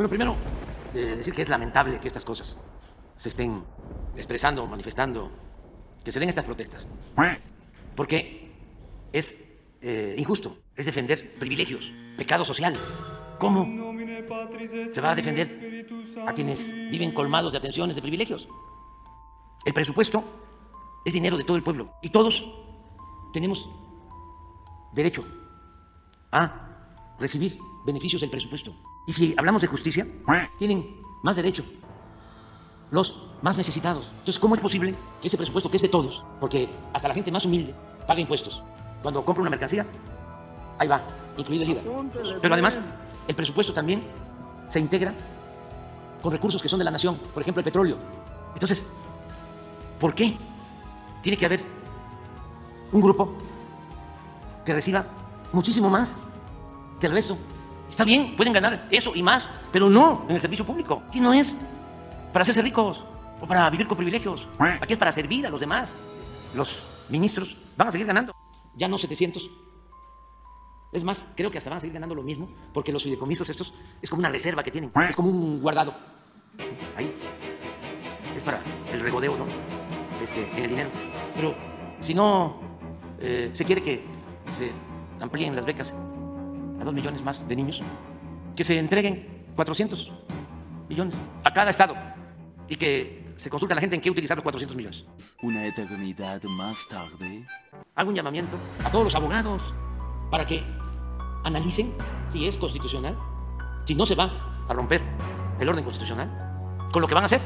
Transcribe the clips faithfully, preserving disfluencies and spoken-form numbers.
Bueno, primero, eh, decir que es lamentable que estas cosas se estén expresando, manifestando, que se den estas protestas. Porque es eh, injusto, es defender privilegios, pecado social. ¿Cómo se va a defender a quienes viven colmados de atenciones, de privilegios? El presupuesto es dinero de todo el pueblo y todos tenemos derecho a recibir beneficios del presupuesto. Y si hablamos de justicia, tienen más derecho los más necesitados. Entonces, ¿cómo es posible que ese presupuesto, que es de todos, porque hasta la gente más humilde paga impuestos? Cuando compra una mercancía, ahí va, incluido el I V A. Pero además, el presupuesto también se integra con recursos que son de la nación, por ejemplo, el petróleo. Entonces, ¿por qué tiene que haber un grupo que reciba muchísimo más que el resto? Está bien, pueden ganar eso y más, pero no en el servicio público. Aquí no es para hacerse ricos o para vivir con privilegios. Aquí es para servir a los demás. Los ministros van a seguir ganando. Ya no setecientos. Es más, creo que hasta van a seguir ganando lo mismo, porque los fideicomisos estos es como una reserva que tienen. Es como un guardado. Ahí. Es para el regodeo, ¿no? Este, en el dinero. Pero si no eh, se quiere que se amplíen las becas a dos millones más de niños, que se entreguen cuatrocientos millones a cada estado y que se consulte a la gente en qué utilizar los cuatrocientos millones. Una eternidad más tarde. Hago un llamamiento a todos los abogados para que analicen si es constitucional, si no se va a romper el orden constitucional con lo que van a hacer.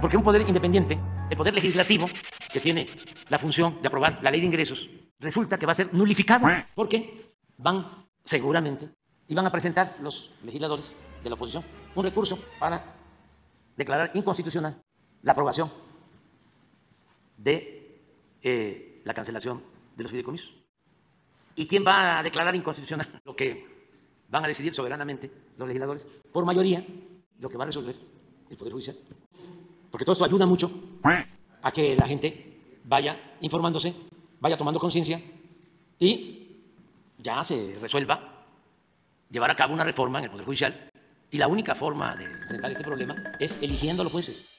Porque un poder independiente, el poder legislativo, que tiene la función de aprobar la ley de ingresos, resulta que va a ser nulificado porque van seguramente y van a presentar los legisladores de la oposición un recurso para declarar inconstitucional la aprobación de eh, la cancelación de los fideicomisos. ¿Y quién va a declarar inconstitucional lo que van a decidir soberanamente los legisladores? Por mayoría, lo que va a resolver el Poder Judicial. Porque todo esto ayuda mucho a que la gente vaya informándose, vaya tomando conciencia y ya se resuelva llevar a cabo una reforma en el Poder Judicial. Y la única forma de enfrentar este problema es eligiendo a los jueces.